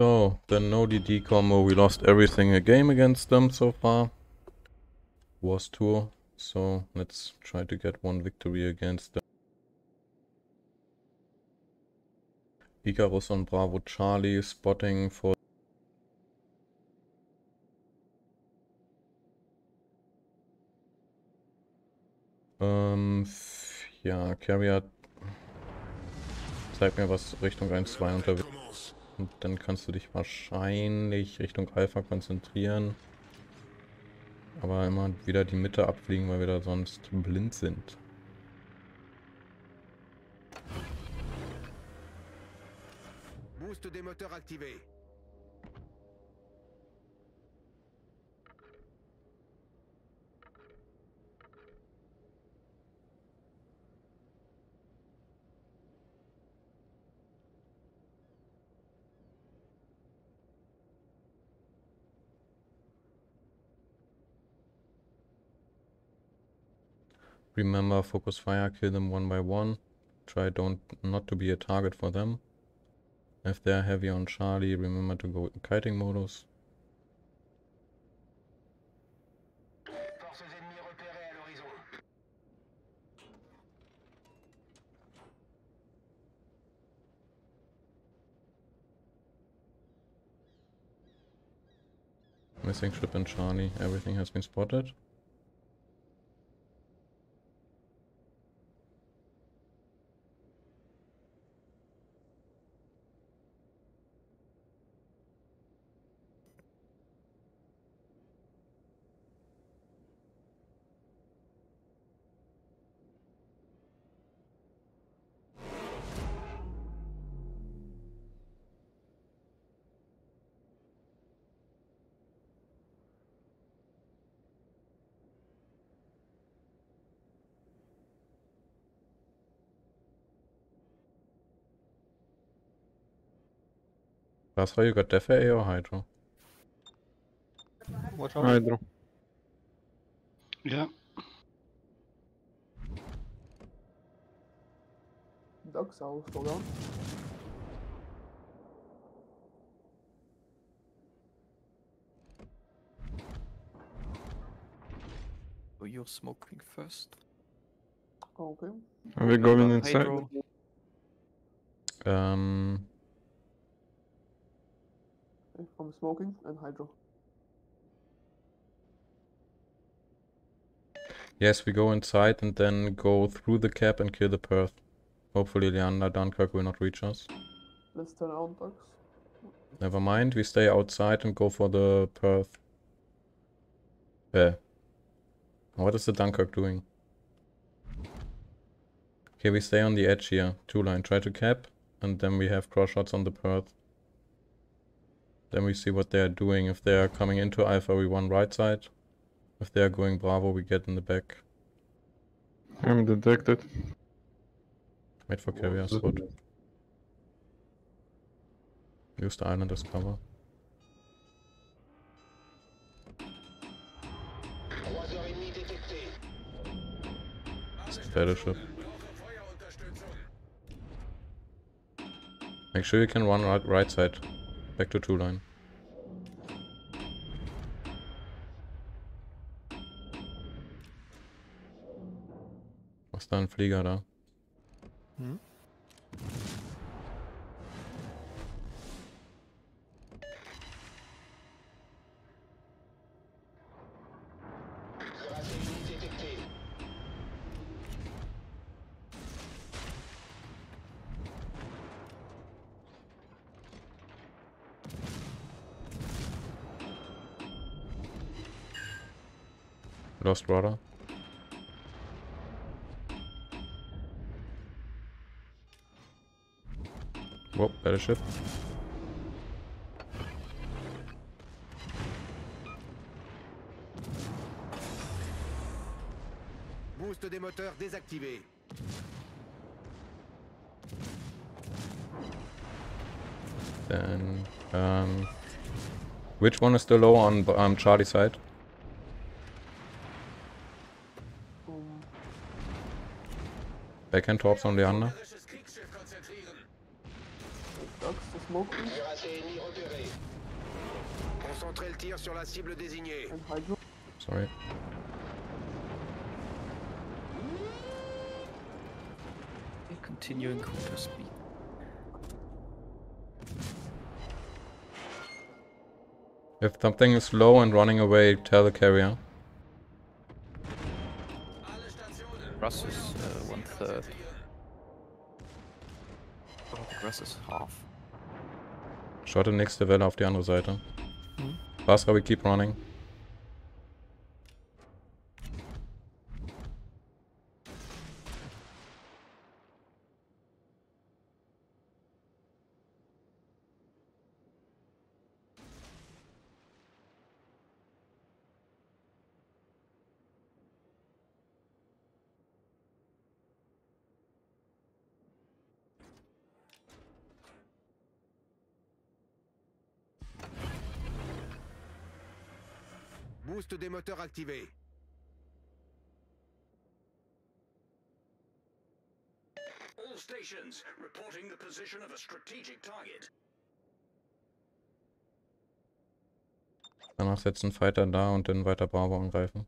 So, then no DD combo, we lost everything a game against them so far. Was tour, so let's try to get one victory against them. Icarus on Bravo Charlie spotting for... ja, Carrier, zeig mir was Richtung 1-2 unterwegs. Und dann kannst du dich wahrscheinlich Richtung Alpha konzentrieren. Aber immer wieder die Mitte abfliegen, weil wir da sonst blind sind. Boost des Moteurs activé. Remember, focus fire, kill them one by one. Try not to be a target for them. If they're heavy on Charlie, remember to go in kiting modus. Missing ship and Charlie, everything has been spotted. That's why you got Def AA or Hydro? Watch out. Hydro. Yeah. Dog South, hold on. Oh, you're smoking first. Okay. Are we going inside? Hydro. From smoking and hydro. Yes, we go inside and then go through the cap and kill the Perth. Hopefully Leander, Dunkirk will not reach us. Let's turn out box. Never mind, we stay outside and go for the Perth. Yeah. What is the Dunkirk doing? Okay, we stay on the edge here. Two line, try to cap and then we have cross shots on the Perth. Then we see what they are doing. If they are coming into Alpha, we won right side. If they are going Bravo, we get in the back. I'm detected. Wait for Carrier, good. Use the island as cover. Status. Make sure you can run right side. Back to two line. Was da ein Flieger da? Hm? Lost radar. Whoop, battleship. Boost des moteurs désactivé. Then, which one is still low on Charlie side? Backhand torps on Leander. Tox, c'est smoke. Concentrez le tir sur la cible désignée. Sorry. We're continuing counter speed. If something is low and running away, tell the carrier. Russ is 1/3. Russ is half. Schaut die nächste Welle auf die andere Seite. Basra, we keep running. Boost des moteurs activé. All stations reporting the position of a strategic target. Danach setzen Fighter da und dann weiter Bravo angreifen.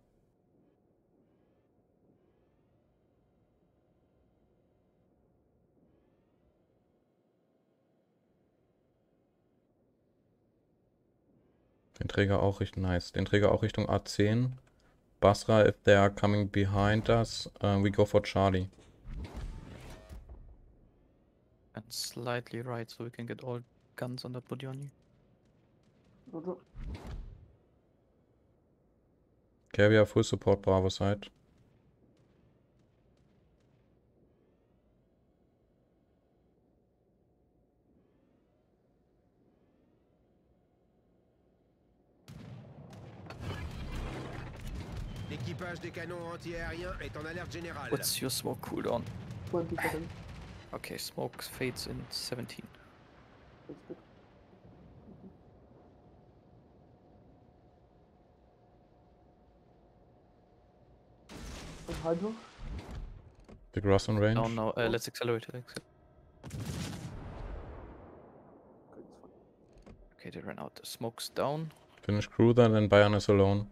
Den Träger auch Richtung, nice. Den Träger auch Richtung A10. Basra, if they are coming behind us, we go for Charlie. And slightly right, so we can get all guns on the body on you. Okay, we have full support Bravo side. What's your smoke cooldown? 27. Okay, smoke fades in 17. That's good. Hydro? The grass on range? No, no, let's accelerate it. Okay, they ran out. The smoke's down. Finish cruiser and then Bayern is alone.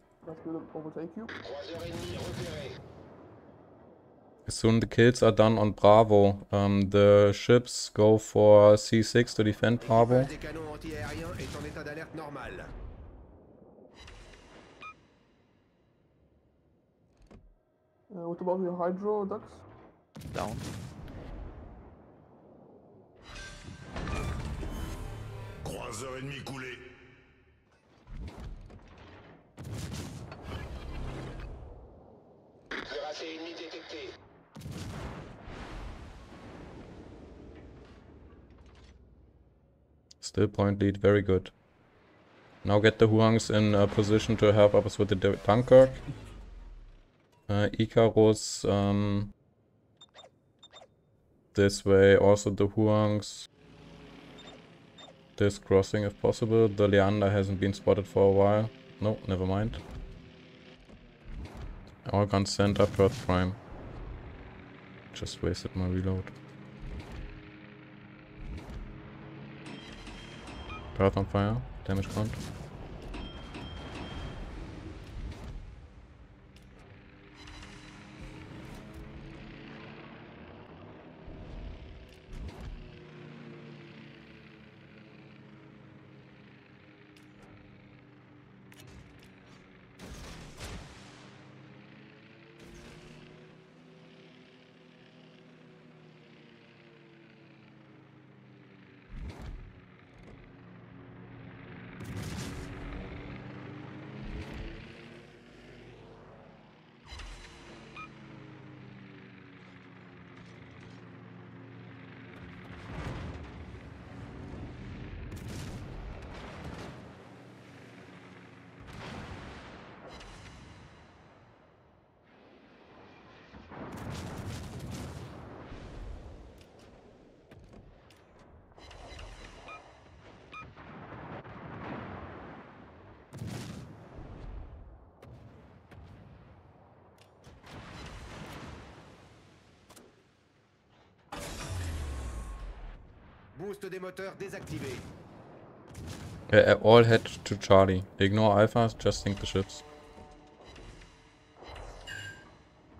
As soon the kills are done on Bravo, the ships go for C6 to defend Bravo. What about your hydro ducks? Down. Croiseur ennemi coulé. Still point lead, very good. Now get the Huangs in a position to help us with the Dunkirk. Icarus this way, also the Huangs. This crossing if possible. The Leander hasn't been spotted for a while. No, never mind. All guns center, Perth prime. Just wasted my reload. Perth on fire, damage count. Boost des moteurs désactivé. All head to Charlie. Ignore alphas, just sink the ships.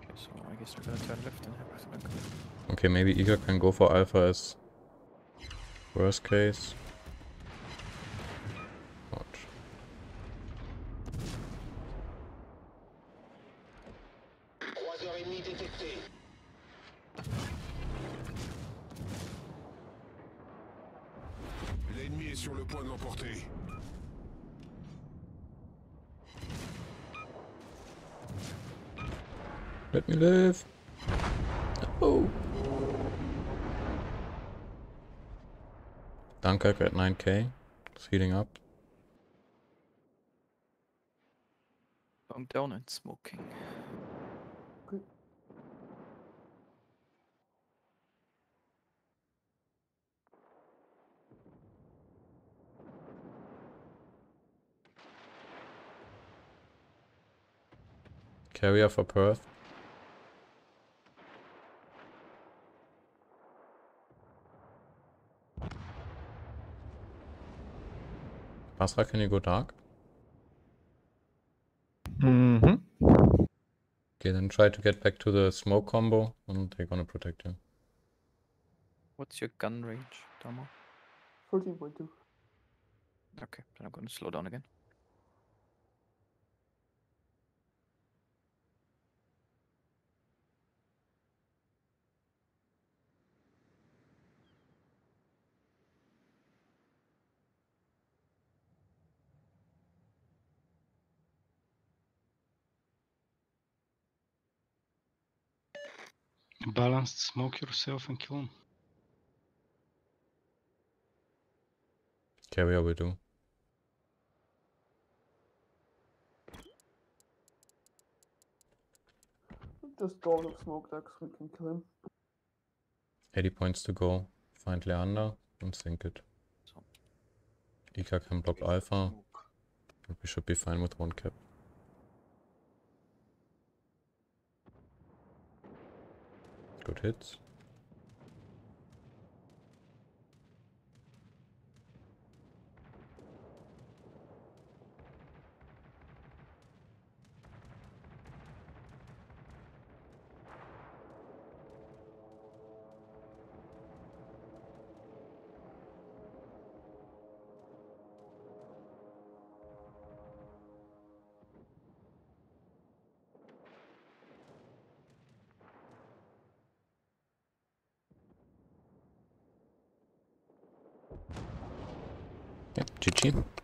Okay, so I guess we're gonna turn left and have a look. Okay, maybe Igor can go for alpha as worst case. Let me live. Oh. Dunkirk at 9k. It's heating up. I'm down and smoking. Good. Carrier for Perth. Basra, can you go dark? Mm-hmm. Okay, then try to get back to the smoke combo and they're gonna protect you. What's your gun range, Damo? 14.2. Okay, then I'm gonna slow down again. Balanced, smoke yourself and kill him. Carrier will do. Just draw the smoke ducks, we can kill him. 80 points to go. Find Leander and sink it. Ika can block alpha. But we should be fine with one cap. Good hits. GG.